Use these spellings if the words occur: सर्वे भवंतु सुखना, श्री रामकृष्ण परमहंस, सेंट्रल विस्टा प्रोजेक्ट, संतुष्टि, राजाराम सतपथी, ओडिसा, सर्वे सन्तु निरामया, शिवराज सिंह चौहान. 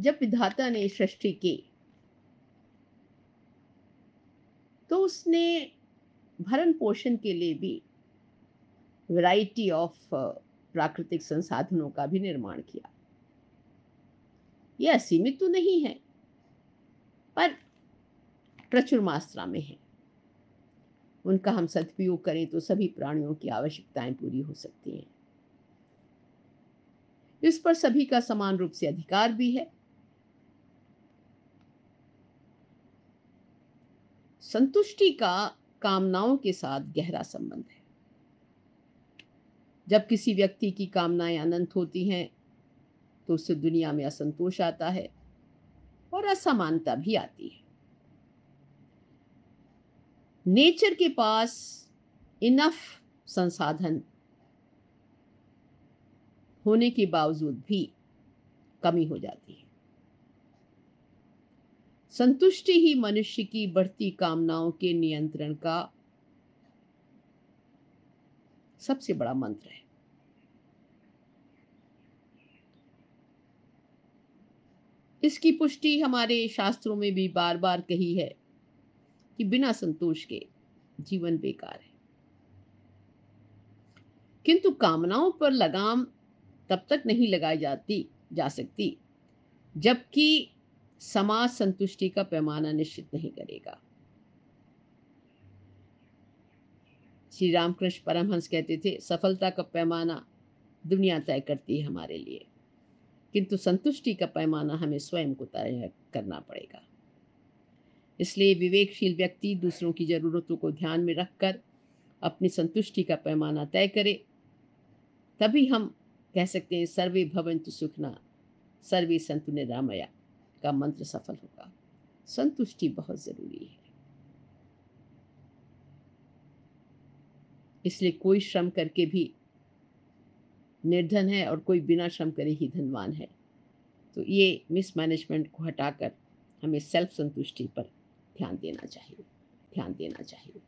जब विधाता ने सृष्टि की तो उसने भरण पोषण के लिए भी वैरायटी ऑफ प्राकृतिक संसाधनों का भी निर्माण किया। यह असीमित तो नहीं है पर प्रचुर मात्रा में है। उनका हम सदुपयोग करें तो सभी प्राणियों की आवश्यकताएं पूरी हो सकती हैं। इस पर सभी का समान रूप से अधिकार भी है। संतुष्टि का कामनाओं के साथ गहरा संबंध है। जब किसी व्यक्ति की कामनाएं अनंत होती हैं तो उससे दुनिया में असंतोष आता है और असमानता भी आती है। नेचर के पास इनफ संसाधन होने के बावजूद भी कमी हो जाती है। संतुष्टि ही मनुष्य की बढ़ती कामनाओं के नियंत्रण का सबसे बड़ा मंत्र है। इसकी पुष्टि हमारे शास्त्रों में भी बार बार कही है कि बिना संतोष के जीवन बेकार है। किंतु कामनाओं पर लगाम तब तक नहीं लगाई जा सकती जबकि समाज संतुष्टि का पैमाना निश्चित नहीं करेगा। श्री रामकृष्ण परमहंस कहते थे, सफलता का पैमाना दुनिया तय करती है हमारे लिए, किंतु संतुष्टि का पैमाना हमें स्वयं को तय करना पड़ेगा। इसलिए विवेकशील व्यक्ति दूसरों की जरूरतों को ध्यान में रखकर अपनी संतुष्टि का पैमाना तय करे। तभी हम कह सकते हैं सर्वे भवंतु सुखना, सर्वे सन्तु निरामया का मंत्र सफल होगा। संतुष्टि बहुत जरूरी है। इसलिए कोई श्रम करके भी निर्धन है और कोई बिना श्रम करे ही धनवान है। तो ये मिसमैनेजमेंट को हटाकर हमें सेल्फ संतुष्टि पर ध्यान देना चाहिए।